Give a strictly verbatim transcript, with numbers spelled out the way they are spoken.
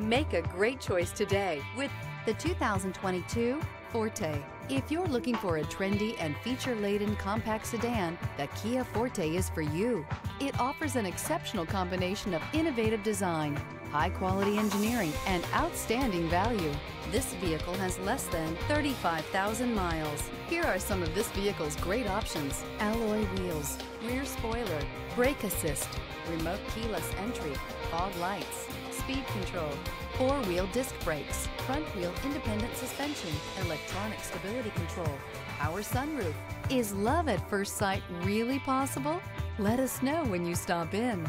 Make a great choice today with the two thousand twenty-two Forte. If you're looking for a trendy and feature-laden compact sedan, the Kia Forte is for you. It offers an exceptional combination of innovative design, high-quality engineering, and outstanding value. This vehicle has less than thirty-five thousand miles. Here are some of this vehicle's great options: alloy wheels, rear spoiler, brake assist, remote keyless entry, fog lights, speed control, four-wheel disc brakes, front-wheel independent suspension, electronic stability control, power sunroof. Is love at first sight really possible? Let us know when you stop in.